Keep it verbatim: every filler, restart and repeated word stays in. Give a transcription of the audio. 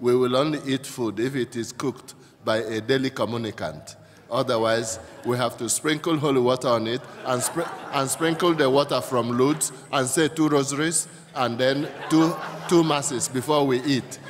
we will only eat food if it is cooked by a daily communicant. Otherwise, we have to sprinkle holy water on it and, spr and sprinkle the water from Lourdes and say two rosaries and then two, two masses before we eat.